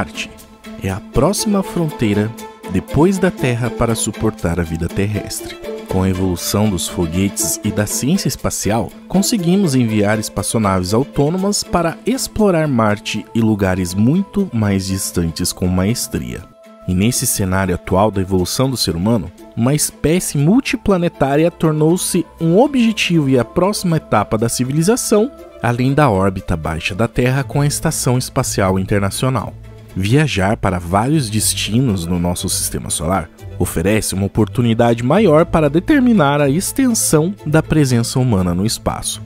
Marte é a próxima fronteira depois da Terra para suportar a vida terrestre. Com a evolução dos foguetes e da ciência espacial, conseguimos enviar espaçonaves autônomas para explorar Marte e lugares muito mais distantes com maestria. E nesse cenário atual da evolução do ser humano, uma espécie multiplanetária tornou-se um objetivo e a próxima etapa da civilização, além da órbita baixa da Terra com a Estação Espacial Internacional. Viajar para vários destinos no nosso sistema solar oferece uma oportunidade maior para determinar a extensão da presença humana no espaço.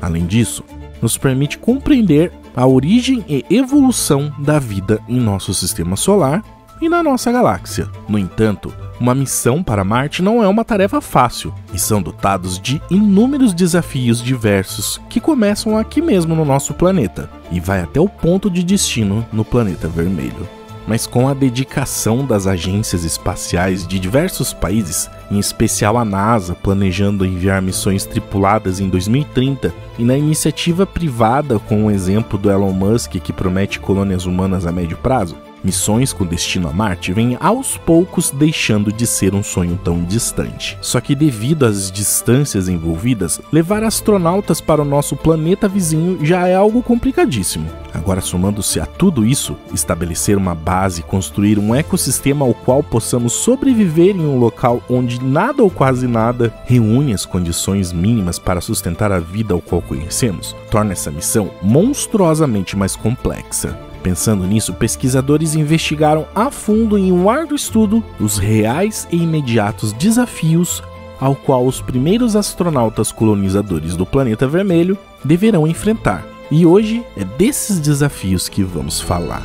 Além disso, nos permite compreender a origem e evolução da vida em nosso sistema solar e na nossa galáxia. No entanto, uma missão para Marte não é uma tarefa fácil e são dotados de inúmeros desafios diversos que começam aqui mesmo no nosso planeta e vai até o ponto de destino no planeta vermelho. Mas com a dedicação das agências espaciais de diversos países, em especial a NASA planejando enviar missões tripuladas em 2030, e na iniciativa privada com o exemplo do Elon Musk que promete colônias humanas a médio prazo, missões com destino a Marte vêm aos poucos deixando de ser um sonho tão distante. Só que devido às distâncias envolvidas, levar astronautas para o nosso planeta vizinho já é algo complicadíssimo. Agora, somando-se a tudo isso, estabelecer uma base e construir um ecossistema ao qual possamos sobreviver em um local onde nada ou quase nada reúne as condições mínimas para sustentar a vida ao qual conhecemos, torna essa missão monstruosamente mais complexa. Pensando nisso, pesquisadores investigaram a fundo em um árduo estudo os reais e imediatos desafios ao qual os primeiros astronautas colonizadores do planeta vermelho deverão enfrentar. E hoje é desses desafios que vamos falar.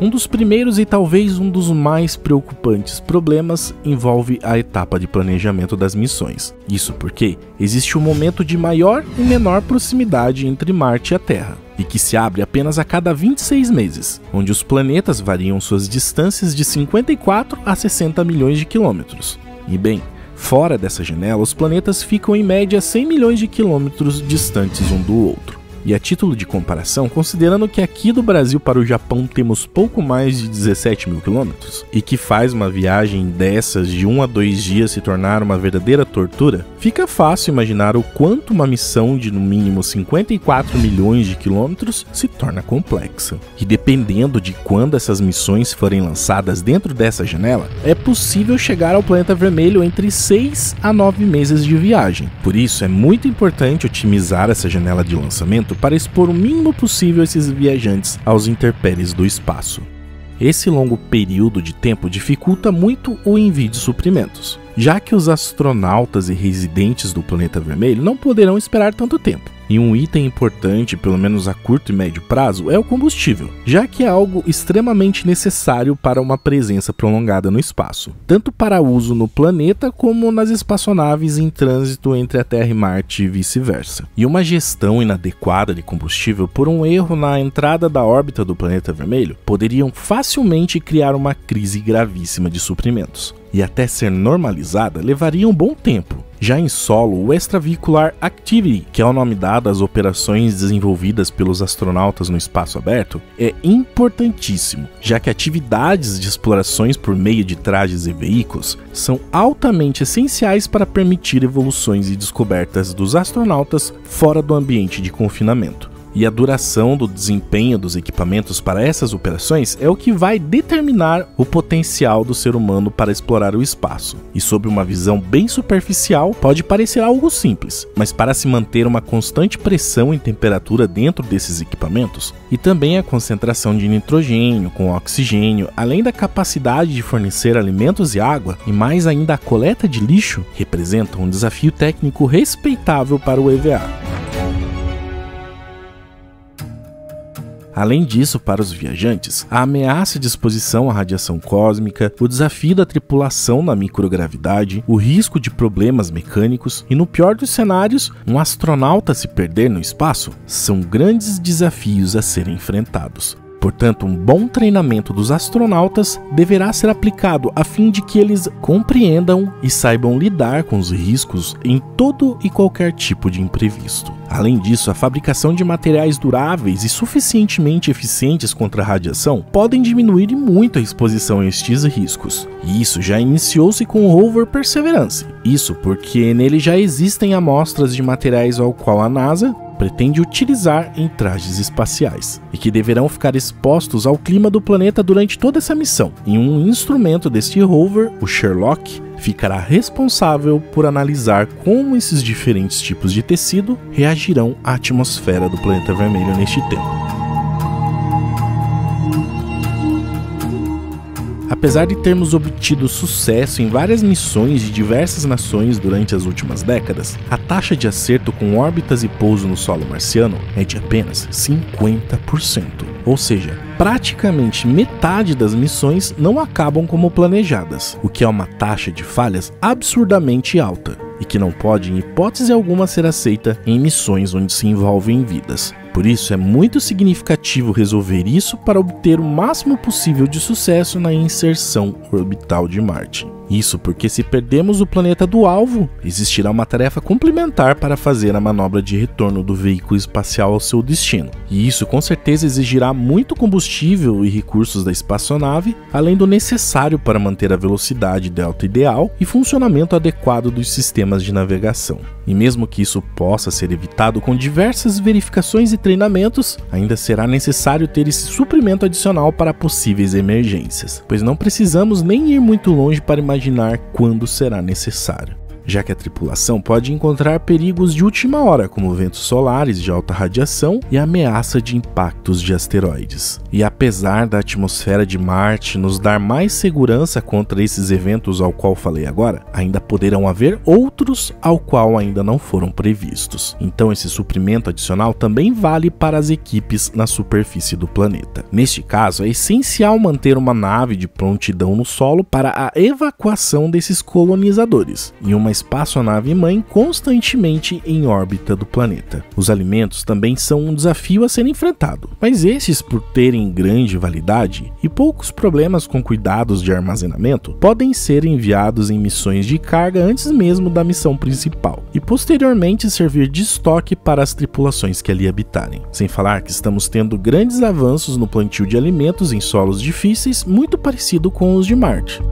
Um dos primeiros e talvez um dos mais preocupantes problemas envolve a etapa de planejamento das missões. Isso porque existe um momento de maior e menor proximidade entre Marte e a Terra, e que se abre apenas a cada 26 meses, onde os planetas variam suas distâncias de 54 a 60 milhões de quilômetros. E bem, fora dessa janela, os planetas ficam em média 100 milhões de quilômetros distantes um do outro. E a título de comparação, considerando que aqui do Brasil para o Japão temos pouco mais de 17 mil quilômetros, e que faz uma viagem dessas de 1 a 2 dias se tornar uma verdadeira tortura, fica fácil imaginar o quanto uma missão de no mínimo 54 milhões de quilômetros se torna complexa. E dependendo de quando essas missões forem lançadas dentro dessa janela, é possível chegar ao planeta vermelho entre 6 a 9 meses de viagem. Por isso, é muito importante otimizar essa janela de lançamento para expor o mínimo possível esses viajantes aos intempéries do espaço. Esse longo período de tempo dificulta muito o envio de suprimentos, já que os astronautas e residentes do planeta vermelho não poderão esperar tanto tempo. E um item importante, pelo menos a curto e médio prazo, é o combustível, já que é algo extremamente necessário para uma presença prolongada no espaço, tanto para uso no planeta como nas espaçonaves em trânsito entre a Terra e Marte e vice-versa. E uma gestão inadequada de combustível por um erro na entrada da órbita do planeta vermelho poderiam facilmente criar uma crise gravíssima de suprimentos, e até ser normalizada levaria um bom tempo. Já em solo, o Extravehicular Activity, que é o nome dado às operações desenvolvidas pelos astronautas no espaço aberto, é importantíssimo, já que atividades de explorações por meio de trajes e veículos são altamente essenciais para permitir evoluções e descobertas dos astronautas fora do ambiente de confinamento. E a duração do desempenho dos equipamentos para essas operações é o que vai determinar o potencial do ser humano para explorar o espaço. E sob uma visão bem superficial, pode parecer algo simples, mas para se manter uma constante pressão e temperatura dentro desses equipamentos, e também a concentração de nitrogênio com oxigênio, além da capacidade de fornecer alimentos e água, e mais ainda a coleta de lixo, representam um desafio técnico respeitável para o EVA. Além disso, para os viajantes, a ameaça de exposição à radiação cósmica, o desafio da tripulação na microgravidade, o risco de problemas mecânicos e, no pior dos cenários, um astronauta se perder no espaço, são grandes desafios a serem enfrentados. Portanto, um bom treinamento dos astronautas deverá ser aplicado a fim de que eles compreendam e saibam lidar com os riscos em todo e qualquer tipo de imprevisto. Além disso, a fabricação de materiais duráveis e suficientemente eficientes contra a radiação podem diminuir muito a exposição a estes riscos. E isso já iniciou-se com o rover Perseverance. Isso porque nele já existem amostras de materiais ao qual a NASA pretende utilizar em trajes espaciais e que deverão ficar expostos ao clima do planeta durante toda essa missão. E um instrumento deste rover, o Sherlock, ficará responsável por analisar como esses diferentes tipos de tecido reagirão à atmosfera do planeta vermelho neste tempo. Apesar de termos obtido sucesso em várias missões de diversas nações durante as últimas décadas, a taxa de acerto com órbitas e pouso no solo marciano é de apenas 50%. Ou seja, praticamente metade das missões não acabam como planejadas, o que é uma taxa de falhas absurdamente alta e que não pode em hipótese alguma ser aceita em missões onde se envolvem vidas. Por isso, é muito significativo resolver isso para obter o máximo possível de sucesso na inserção orbital de Marte. Isso porque se perdemos o planeta do alvo, existirá uma tarefa complementar para fazer a manobra de retorno do veículo espacial ao seu destino. E isso com certeza exigirá muito combustível e recursos da espaçonave, além do necessário para manter a velocidade delta ideal e funcionamento adequado dos sistemas de navegação. E mesmo que isso possa ser evitado com diversas verificações e treinamentos, ainda será necessário ter esse suprimento adicional para possíveis emergências, pois não precisamos nem ir muito longe para imaginar quando será necessário, já que a tripulação pode encontrar perigos de última hora, como ventos solares de alta radiação e ameaça de impactos de asteroides. E apesar da atmosfera de Marte nos dar mais segurança contra esses eventos ao qual falei agora, ainda poderão haver outros ao qual ainda não foram previstos. Então esse suprimento adicional também vale para as equipes na superfície do planeta. Neste caso, é essencial manter uma nave de prontidão no solo para a evacuação desses colonizadores, e uma espaçonave mãe constantemente em órbita do planeta. Os alimentos também são um desafio a ser enfrentado, mas esses, por terem grande validade e poucos problemas com cuidados de armazenamento, podem ser enviados em missões de carga antes mesmo da missão principal e posteriormente servir de estoque para as tripulações que ali habitarem. Sem falar que estamos tendo grandes avanços no plantio de alimentos em solos difíceis, muito parecido com os de Marte.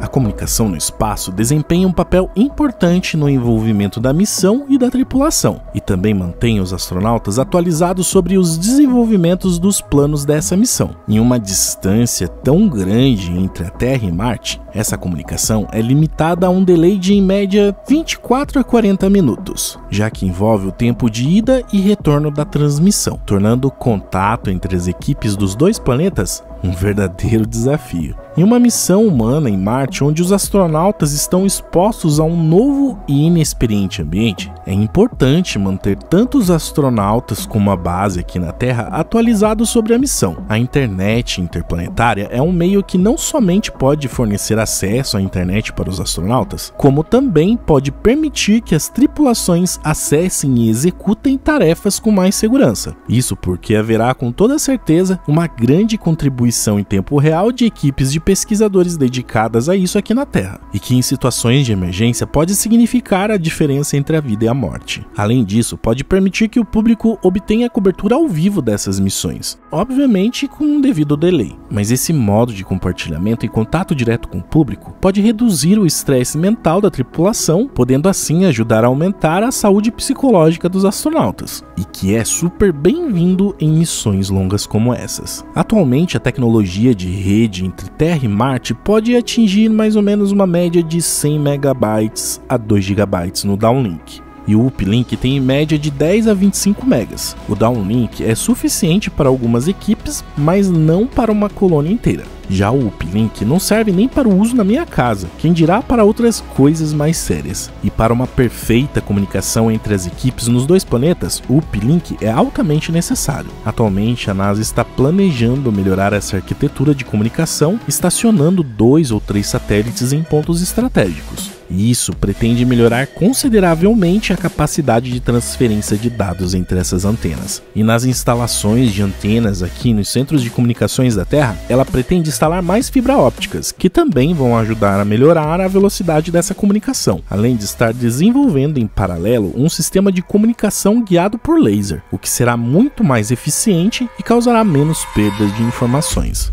A comunicação no espaço desempenha um papel importante no envolvimento da missão e da tripulação, e também mantém os astronautas atualizados sobre os desenvolvimentos dos planos dessa missão. Em uma distância tão grande entre a Terra e Marte, essa comunicação é limitada a um delay de, em média, 24 a 40 minutos, já que envolve o tempo de ida e retorno da transmissão, tornando o contato entre as equipes dos dois planetas um verdadeiro desafio. Em uma missão humana em Marte, onde os astronautas estão expostos a um novo e inexperiente ambiente, é importante manter tanto os astronautas como a base aqui na Terra atualizados sobre a missão. A internet interplanetária é um meio que não somente pode fornecer acesso à internet para os astronautas, como também pode permitir que as tripulações acessem e executem tarefas com mais segurança. Isso porque haverá com toda certeza uma grande contribuição em tempo real de equipes de pesquisadores dedicadas a isso aqui na Terra, e que em situações de emergência pode significar a diferença entre a vida e a morte. Além disso, pode permitir que o público obtenha cobertura ao vivo dessas missões, obviamente com um devido delay. Mas esse modo de compartilhamento e contato direto com o público pode reduzir o estresse mental da tripulação, podendo assim ajudar a aumentar a saúde psicológica dos astronautas, e que é super bem-vindo em missões longas como essas. Atualmente, a tecnologia de rede entre Terra e Marte pode atingir mais ou menos uma média de 100 MB a 2 GB no downlink. e o uplink tem em média de 10 a 25 megas. O downlink é suficiente para algumas equipes, mas não para uma colônia inteira. Já o uplink não serve nem para o uso na minha casa, quem dirá para outras coisas mais sérias. E para uma perfeita comunicação entre as equipes nos dois planetas, o uplink é altamente necessário. Atualmente, a NASA está planejando melhorar essa arquitetura de comunicação, estacionando 2 ou 3 satélites em pontos estratégicos. E isso pretende melhorar consideravelmente a capacidade de transferência de dados entre essas antenas. E nas instalações de antenas aqui nos centros de comunicações da Terra, ela pretende instalar mais fibra ópticas, que também vão ajudar a melhorar a velocidade dessa comunicação, além de estar desenvolvendo em paralelo um sistema de comunicação guiado por laser, o que será muito mais eficiente e causará menos perdas de informações.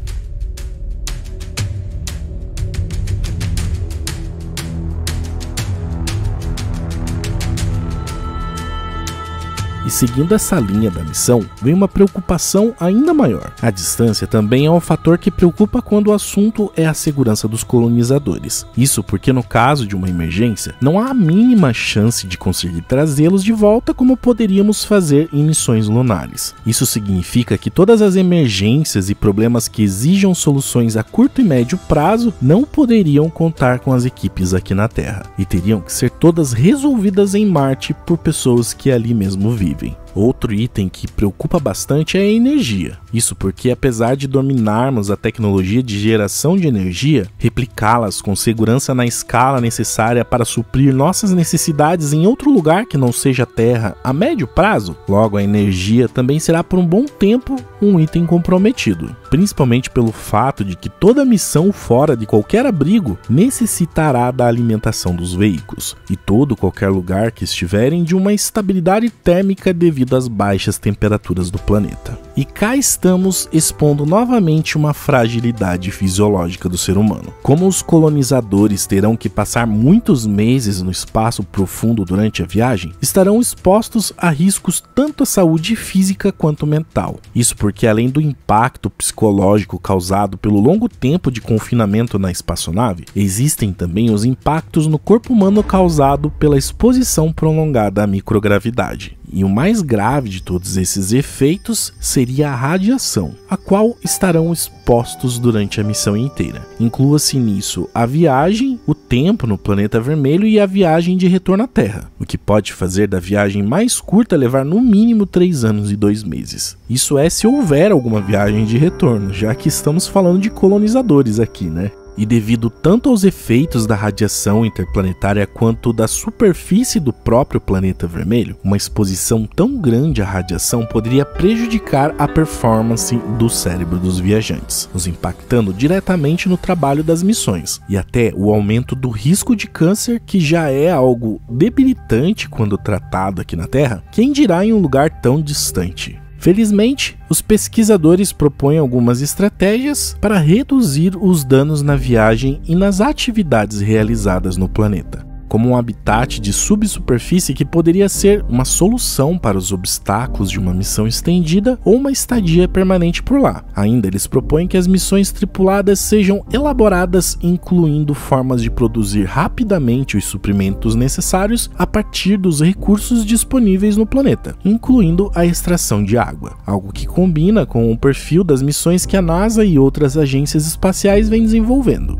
E seguindo essa linha da missão, vem uma preocupação ainda maior. A distância também é um fator que preocupa quando o assunto é a segurança dos colonizadores. Isso porque no caso de uma emergência, não há a mínima chance de conseguir trazê-los de volta como poderíamos fazer em missões lunares. Isso significa que todas as emergências e problemas que exijam soluções a curto e médio prazo não poderiam contar com as equipes aqui na Terra, e teriam que ser todas resolvidas em Marte por pessoas que ali mesmo vivem. Outro item que preocupa bastante é a energia. Isso porque, apesar de dominarmos a tecnologia de geração de energia, replicá-las com segurança na escala necessária para suprir nossas necessidades em outro lugar que não seja a Terra a médio prazo, logo a energia também será por um bom tempo um item comprometido, principalmente pelo fato de que toda missão fora de qualquer abrigo necessitará da alimentação dos veículos, e todo qualquer lugar que estiverem de uma estabilidade térmica devido às baixas temperaturas do planeta. E cá estamos expondo novamente uma fragilidade fisiológica do ser humano. Como os colonizadores terão que passar muitos meses no espaço profundo durante a viagem, estarão expostos a riscos tanto à saúde física quanto mental. Isso porque, além do impacto psicológico causado pelo longo tempo de confinamento na espaçonave, existem também os impactos no corpo humano causado pela exposição prolongada à microgravidade. E o mais grave de todos esses efeitos seria a radiação, a qual estarão expostos durante a missão inteira. Inclua-se nisso a viagem, o tempo no planeta vermelho e a viagem de retorno à Terra, o que pode fazer da viagem mais curta levar no mínimo 3 anos e 2 meses. Isso é se houver alguma viagem de retorno, já que estamos falando de colonizadores aqui, né? E devido tanto aos efeitos da radiação interplanetária quanto da superfície do próprio planeta vermelho, uma exposição tão grande à radiação poderia prejudicar a performance do cérebro dos viajantes, nos impactando diretamente no trabalho das missões, e até o aumento do risco de câncer, que já é algo debilitante quando tratado aqui na Terra, quem dirá em um lugar tão distante. Felizmente, os pesquisadores propõem algumas estratégias para reduzir os danos na viagem e nas atividades realizadas no planeta, como um habitat de subsuperfície que poderia ser uma solução para os obstáculos de uma missão estendida ou uma estadia permanente por lá. Ainda eles propõem que as missões tripuladas sejam elaboradas, incluindo formas de produzir rapidamente os suprimentos necessários a partir dos recursos disponíveis no planeta, incluindo a extração de água, algo que combina com o perfil das missões que a NASA e outras agências espaciais vêm desenvolvendo.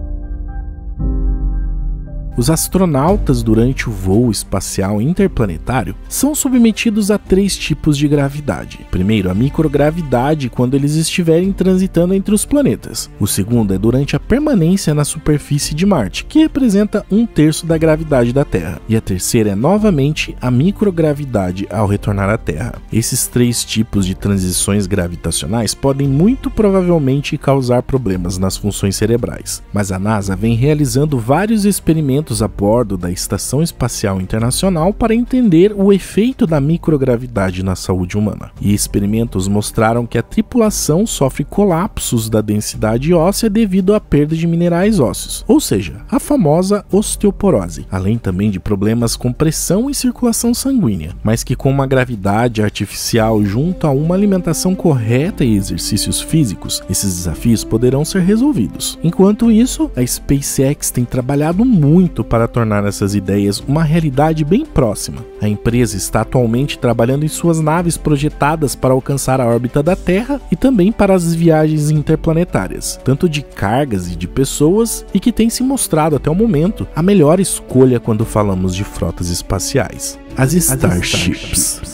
Os astronautas durante o voo espacial interplanetário são submetidos a 3 tipos de gravidade. Primeiro, a microgravidade quando eles estiverem transitando entre os planetas. O segundo é durante a permanência na superfície de Marte, que representa 1/3 da gravidade da Terra. E a terceira é novamente a microgravidade ao retornar à Terra. Esses 3 tipos de transições gravitacionais podem muito provavelmente causar problemas nas funções cerebrais. Mas a NASA vem realizando vários experimentos a bordo da Estação Espacial Internacional para entender o efeito da microgravidade na saúde humana. E experimentos mostraram que a tripulação sofre colapsos da densidade óssea devido à perda de minerais ósseos, ou seja, a famosa osteoporose, além também de problemas com pressão e circulação sanguínea, mas que com uma gravidade artificial junto a uma alimentação correta e exercícios físicos, esses desafios poderão ser resolvidos. Enquanto isso, a SpaceX tem trabalhado muito feito para tornar essas ideias uma realidade bem próxima. A empresa está atualmente trabalhando em suas naves projetadas para alcançar a órbita da Terra e também para as viagens interplanetárias, tanto de cargas e de pessoas, e que tem se mostrado até o momento a melhor escolha quando falamos de frotas espaciais. As Starships.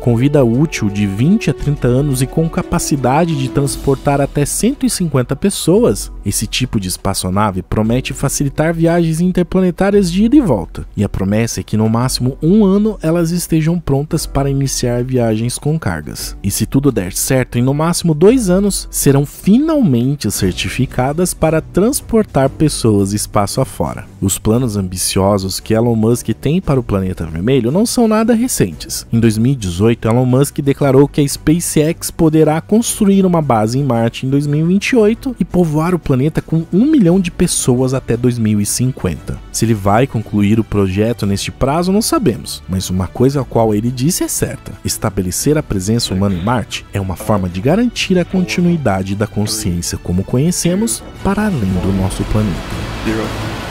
Com vida útil de 20 a 30 anos e com capacidade de transportar até 150 pessoas, esse tipo de espaçonave promete facilitar viagens interplanetárias de ida e volta, e a promessa é que no máximo um ano elas estejam prontas para iniciar viagens com cargas. E se tudo der certo, em no máximo 2 anos, serão finalmente certificadas para transportar pessoas espaço afora. Os planos ambiciosos que Elon Musk tem para o planeta vermelho não são nada recentes. Em 2018, Elon Musk declarou que a SpaceX poderá construir uma base em Marte em 2028 e povoar o planeta com 1 milhão de pessoas até 2050. Se ele vai concluir o projeto neste prazo, não sabemos, mas uma coisa a qual ele disse é certa: estabelecer a presença humana em Marte é uma forma de garantir a continuidade da consciência como conhecemos para além do nosso planeta.